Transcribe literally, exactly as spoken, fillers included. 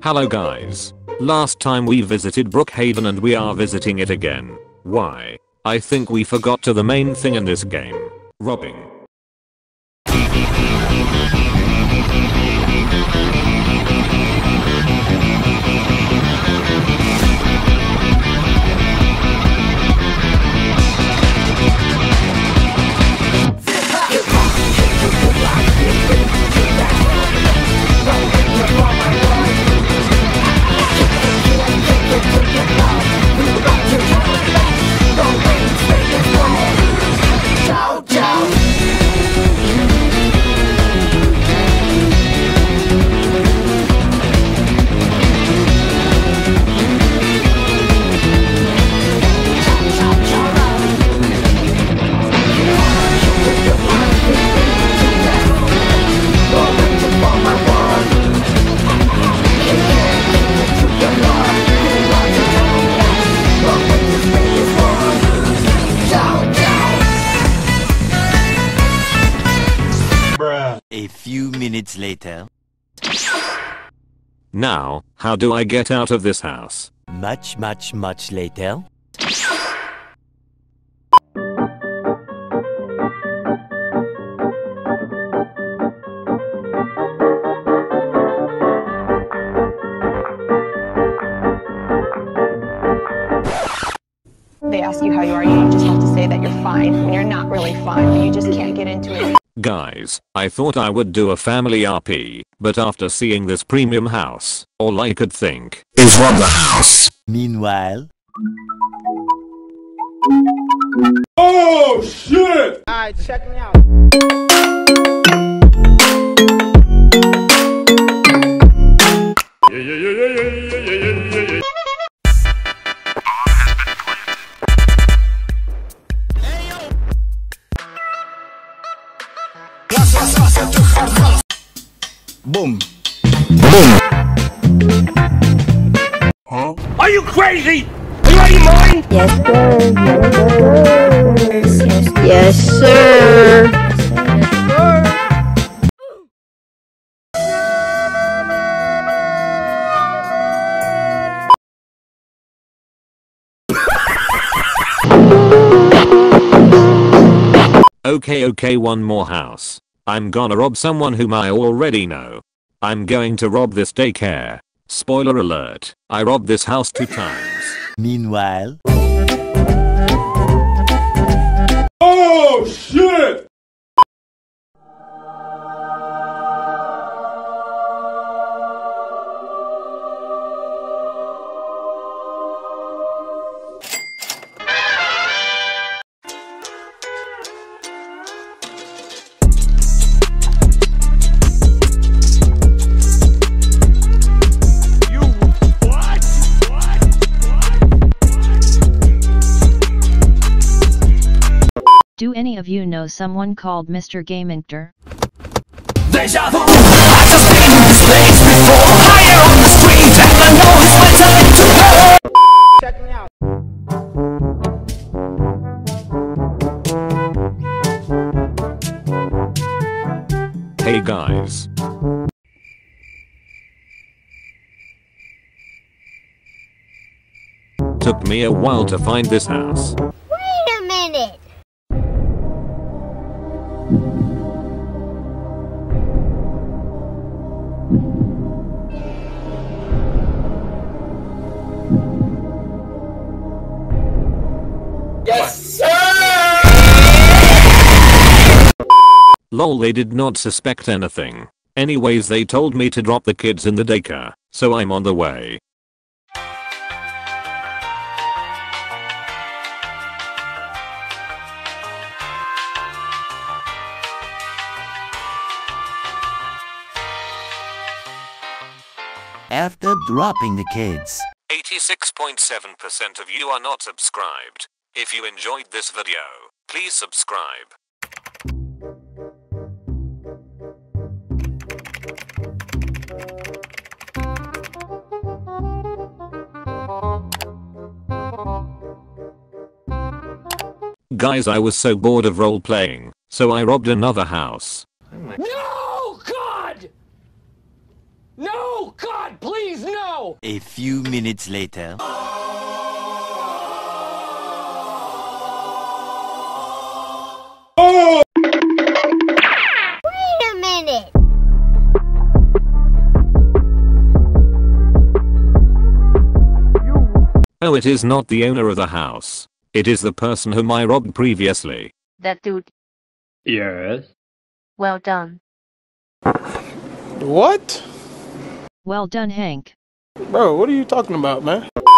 Hello guys. Last time we visited Brookhaven and we are visiting it again. Why? I think we forgot to the main thing in this game. Robbing. Minutes later. Now, how do I get out of this house? Much, much, much later. They ask you how you are, you just have to say that you're fine when you're not really fine, but you just can't get into it. Guys, I thought I would do a family R P, but after seeing this premium house, all I could think is rob the house. Meanwhile... Oh shit! Alright, check me out. Yeah, yeah, yeah, yeah, yeah, yeah, yeah, yeah, yeah, yeah, yeah. Boom. Boom. Huh? Are you crazy? Are you out of your mind? Yes, sir. Yes, sir. Yes, sir. Okay, okay, one more house. I'm gonna rob someone whom I already know. I'm going to rob this daycare. Spoiler alert, I robbed this house two times. Meanwhile... Oh shit! Do any of you know someone called Mister Gamingtor? Deja vu! I just seen his face before! Higher on the street, and I know it's my time to go! Check me out. Hey guys. Took me a while to find this house. Wait a minute! Lol, they did not suspect anything. Anyways, they told me to drop the kids in the daycare, so I'm on the way. After dropping the kids, eighty-six point seven percent of you are not subscribed. If you enjoyed this video, please subscribe. Guys, I was so bored of role playing, so I robbed another house. No, God! No, God, please, no! now! A few minutes later... Oh! Wait a minute! Oh, it is not the owner of the house. It is the person whom I robbed previously. That dude? Yes? Well done. What? Well done, Hank. Bro, what are you talking about, man?